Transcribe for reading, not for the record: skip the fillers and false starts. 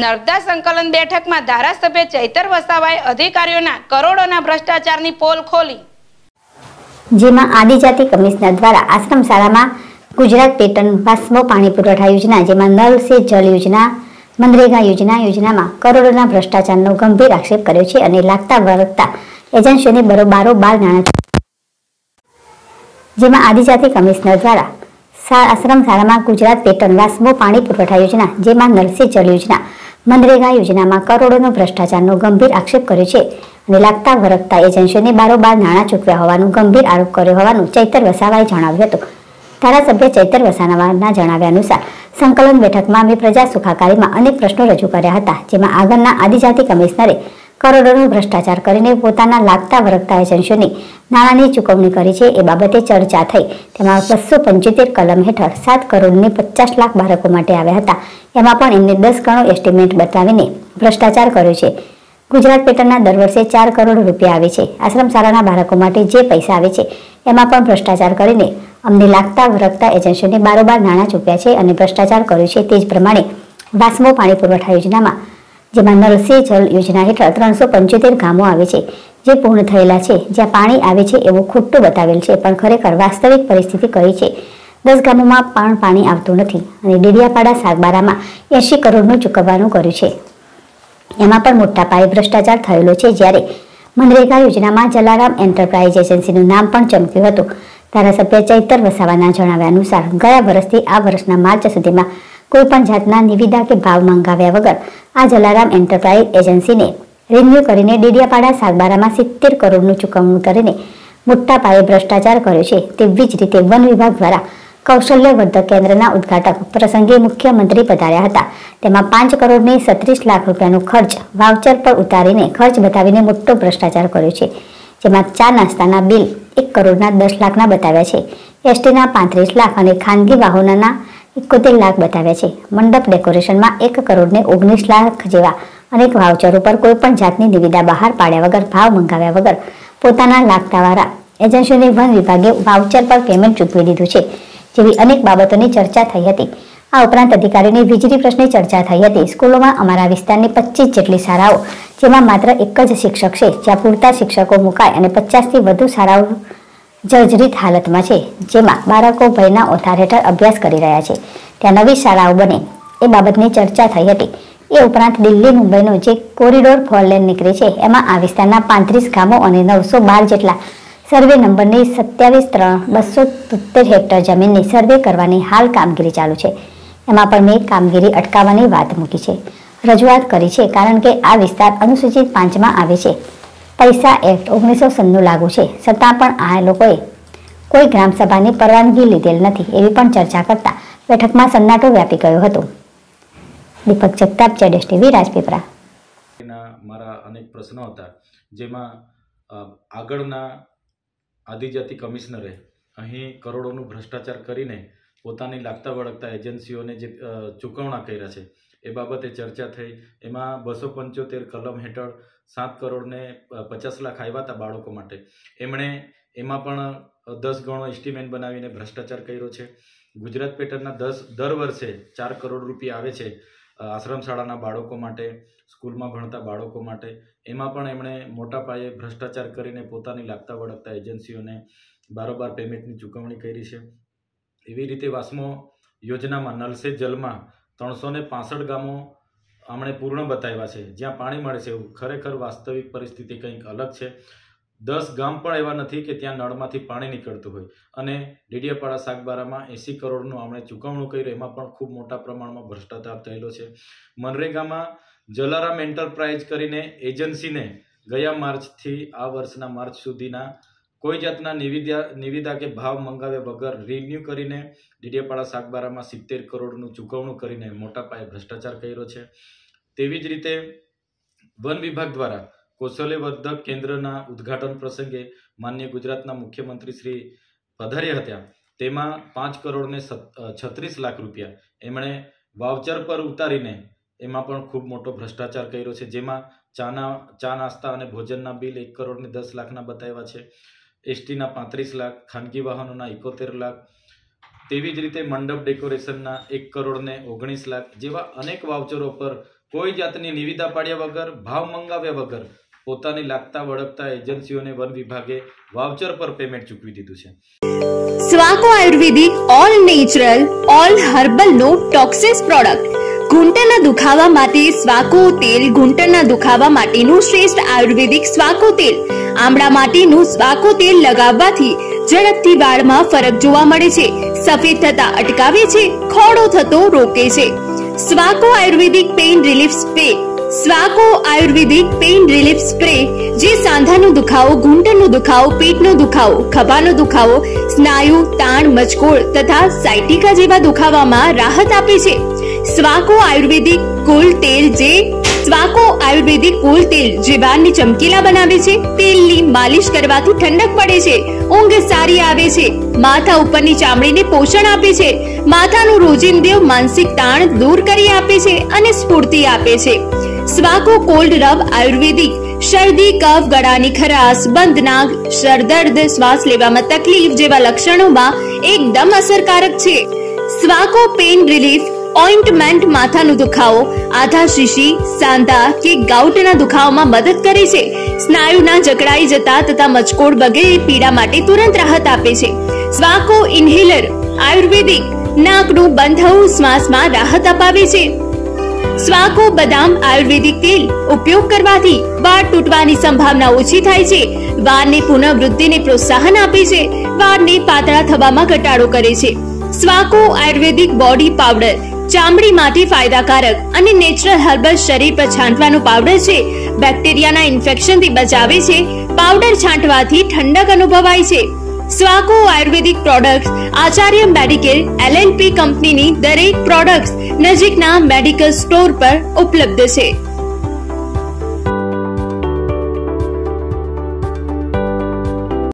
नर्मदा संकलन बैठक में धारासभ्य चैतर वसावाए अधिकारीओना करोड़ोना भ्रष्टाचारनी पोल खोली। जेमा आदिजाति कमिश्नर द्वारा आश्रम शाला में गुजरात पेटर्न भस्मो पानी पुरवठा योजना जेमा नल से जल योजना मनरेगा योजना में करोड़ोना भ्रष्टाचारनो गंभीर आक्षेप कर्यो छे अने लागता वळगता एजेंसीओने बरोबार नाणां। जेमा आदिजाति कमिश्नर द्वारा आश्रम शाला में गुजरात पेटर्न भस्मो पानी पुरवठा योजना जेमा नल से जल योजना मनरेगा योजना में करोड़ों भ्रष्टाचारनो गंभीर आक्षेप कर्यो छे अने लागता वरकता एजेंसीओने बारोबार नाणां चूकव्या होवानो गंभीर आरोप कर्यो होवानुं चैतर वसावाए जणाव्युं हतुं। धारासभ्य चैतर वसावाना जणाव्या अनुसार संकलन बैठक में अमे प्रजा सुखाकारी में अनेक प्रश्नों रजू कर्या हता जेमां आगळना आदिजाति कमिश्नरे करोड़ों भ्रष्टाचार करीने पोताना लागता वरकता एजेंसीओने नाणांनी चूकवणी करी छे ए बाबते चर्चा थई। तेमां 275 कलम हेठळ 7 करोड़ 50 लाख बाळको माटे आव्या हता एमां पण एमने 10 गणो एस्टिमेट बतावीने भ्रष्टाचार कर्यो छे। गुजरात पेटर्नना दर वर्षे 4 करोड़ रूपिया आवे छे। आश्रमशालाना बाळको माटे जे पैसा आवे छे एमां पण भ्रष्टाचार करीने अमने लागता वरकता एजेंसीओने बारोबार नाणां चूक्या छे अने भ्रष्टाचार कर्यो छे। तेज प्रमाणे वास्मो पाणी पुरवठा योजनामां जेमां नल से जल योजना हेठळ 375 गामों आवे छे जे पूर्ण थयेला छे ज्यां पाणी आवे छे एवुं खोटुं बतावेल छे पण खरेखर वास्तविक परिस्थिति कई छे। 10 गामोमां पण पाणी आवतुं नथी अने डेडियापाड़ा सागबारामां 80 करोड़नुं चूकववानुं कर्युं छे एमां पण मोटा पाये भ्रष्टाचार थयेलो छे। ज्यारे मनरेगा योजनामां जलाराम एंटरप्राइज एजेंसीनुं नाम पण चमक्युं हतुं। धारासभ्य चैतर वसावाना जणाव्या अनुसार गया वर्षथी आ वर्षना मार्च सुधीमां कोईपण जातना निविदा के भाव मंगाव्या वगर आ जलाराम एंटरप्राइज एजेंसी ने रिन्यू करीने डेडियापाड़ा सागबारा में 70 करोड़नी चूकवणू करीने मोटा पाये भ्रष्टाचार कर्यो छे। तेवी ज रीते वन विभाग द्वारा कौशल्यवर्धक केन्द्रना उद्घाटन प्रसंगे मुख्यमंत्री पधार्या हता। तेमां 5 करोड़ 37 लाख रूपियानो खर्च वाउचर पर उतारीने खर्च बतावीने मोटो भ्रष्टाचार कर्यो छे। जेमां चा नास्ताना बिल 1 करोड़ 10 लाखना बताव्या छे, एसटीना 35 लाख अने खानगी वाहनोना 71 लाख बताव्या छे। मंडप डेकोरेशन में 1 करोड़ 19 लाख जेवा अनेक वाउचर पर कोईपण जातनी निविदा बहार पाड्या वगर भाव मंगाव्या वगर पोताना लागतावाळा एजेंसीने वन विभागे वाउचर पर पेमेंट चूकवी दीधुं छे जेवी अनेक बाबतोनी चर्चा थई हती। आ उपरांत अधिकारीनी वीजळी प्रश्ने चर्चा थई हती। स्कूलोमां अमारा विस्तारनी 25 जेटली शाळाओ जेमां मात्र एक ज शिक्षक छे ज्यां पूरता शिक्षको मुकाय अने 50 थी वधु शाळाओ जर्जरित हालतमां छे जेमां बाळको भयना ओथार हेठळ अभ्यास करी रह्या छे। त्यां नवी शाळाओ बने ए बाबतनी चर्चा थई हती। ए उपरांत दिल्ली मुंबईनो जे कोरिडोर 4 लेन नीकळे छे एमां आ विस्तारना 35 गामो अने 912 जेटला सर्वे नंबर ने 27,273 हेक्टर जमीन ने सर्वे करवानी हाल कामगिरी चालू है। एमां पण में कामगिरी अटकाववानी बात मूकी है, रजूआत करी है कारण के आ विस्तार अनुसूचित 5 में आवे छे। पैसा एक्ट 1996 लागू है छतां पण आ लोकोए कोई ग्राम सभा ने परवानगी लीधेल नथी एवी पण चर्चा करता बैठक में सन्नाटो व्यापी गयो हतो। Deepak Jagtap, ZS TV Rajpipla. मारा अनेक प्रश्नों हता जेमां आगळना आदिजाति कमिश्नरे अहीं करोड़ों भ्रष्टाचार करीने पोतानी लागता वळगता एजेंसीओने जे चूकवणा कर्या छे ए बाबते चर्चा थई। एमां 275 कलम हेठळ 7 करोड़ 50 लाख आव्या हता बाळको माटे। एमणे एमां पण 10 गणो एस्टिमेट बनावीने भ्रष्टाचार कर्यो छे। गुजरात पेटर्नना दर वर्षे 4 करोड़ रूपिया आवे छे आश्रमशाळाना बाळको माटे, स्कूलमां भणता बाळको माटे। एमां पण एमणे मोटा पाये भ्रष्टाचार करीने पोतानी लागता वळगता एजेंसीओने बारोबार पेमेंटनी चूकवणी करी छे। एवी रीते वास्मो योजनामां नल से जलमां 365 गामो हमणे पूर्ण बताव्या छे ज्यां पाणी मळे छे। खरेखर वास्तविक परिस्थिति कंईक अलग छे। 10 गाम पण एवा नथी के त्यां नळमांथी पाणी नीकळतुं होय अने डेडियापाड़ा सागबारामां 80 करोड़नुं हमणे चूकवणूं करी एमां पण खूब मोटा प्रमाणमां भ्रष्टाचार थयेलो छे। मनरेगामां जलाराम एंटरप्राइज करीने एजेंसीने गया मार्चथी आ वर्षना मार्च सुधीना कोई जातना निविदा के भाव मंगाव्या वगर रिन्यू करीने डेडियापाड़ा सागबारामां 70 करोड़नुं चूकवणूं करीने मोटा पाये भ्रष्टाचार कर्यो छे। तेवी ज रीते वन विभाग द्वारा कौशल्यवर्धक केन्द्रना उद्घाटन प्रसंगे माननीय गुजरातना मुख्यमंत्री श्री पधार्या हत्या तेमां 5 करोड़ 36 लाख रूपिया एमणे वाउचर पर उतारीने एमां पण खूब मोटो भ्रष्टाचार कर्यो छे। जेमां चा नास्ता अने भोजनना बिल 1 करोड़ 10 लाखना बताव्या छे, एसटीना 35 लाख, खानगी वाहनोना 71 लाख। तेवी ज रीते मंडप डेकोरेशनना 1 करोड़ 19 लाख जेवा अनेक वाउचरो पर कोई जातनी निविदा पाड्या वगर, भाव मंगाव्या वगर पोताने लागता वळगता एजन्सीओने वन विभागे वाउचर पर पेमेंट चूकवी दीधुं छे। स्वाको Ayurvedic all natural all herbal no toxins product. घूंटणना दुखावा माटे स्वाको तेल, घूंटणना दुखावा माटेनुं श्रेष्ठ आयुर्वेदिक स्वाको तेल। आमड़ा माटेनुं स्वाको तेल लगाववाथी झड़पथी वाळमां फरक जोवा मळे छे, सफेद थता अटकावे छे, खोड़ो थतो रोके छे। स्वाको Ayurvedic pain relief spray. स्वाको Ayurvedic pain relief spray जे सांधानो दुखावो, घूंटणनो दुखावो, पेटनो दुखावो, खभानो दुखावो, स्नायु ताण, मचकोड़ तथा साइटिका जेवा दुखावामां राहत आपे छे। स्वाको आयुर्वेदिक कूल तेल जे स्वाको आयुर्वेदिक कूल तेल जे वाळने चमकीला बनावे छे। तेलनी मालिश करवाथी ठंडक पड़े छे, ऊंघ सारी आवे छे, माथा उपरनी चामड़ीने पोषण आपे छे, माथानो रोजिंदो मानसिक ताण दूर करी आपे छे अने स्फूर्ति आपे छे। स्वाको कोल्ड रब आयुर्वेदिक शर्दी, कफ, गळानी खराश, बंद नाक, सरदर्द, श्वास लेवामां तकलीफ जेवा लक्षणोमां एकदम असरकारक छे। स्वाको पेन रिलीफ ऑइंटमेंट माथानो दुखावो, आधा शीशी, सांधा के गाउटना दुखावामां मदद करे छे। स्नायुना जकड़ाई जता तथा मचकोड़ वगैरे पीड़ा माटे तुरंत राहत आपे छे। स्वाको इन्हेलर आयुर्वेदिक नाकनु बंधाऊ श्वासमां राहत अपावे छे। स्वाको बदाम आयुर्वेदिक तेल उपयोग करवाथी वाળ તૂટવાની સંભાવના ઓછી થાય છે, વાળની પુનઃવૃદ્ધિને પ્રોત્સાહન આપે છે, વાળને પાતળા થવામાં ઘટાડો કરે છે। स्वाको આયુર્વેદિક બોડી પાવડર ચામડી માટે ફાયદાકારક અને નેચરલ હર્બલ શરીર પર છાંટવાનો પાવડર છે, બેક્ટેરિયાના ઇન્ફેક્શનથી બચાવે છે। પાવડર છાંટવાથી ઠંડક અનુભવાય છે। स्वाको Ayurvedic products Acharya medical LNP company नी दरेक प्रोडक्ट्स नजीकना मेडिकल स्टोर पर उपलब्ध है।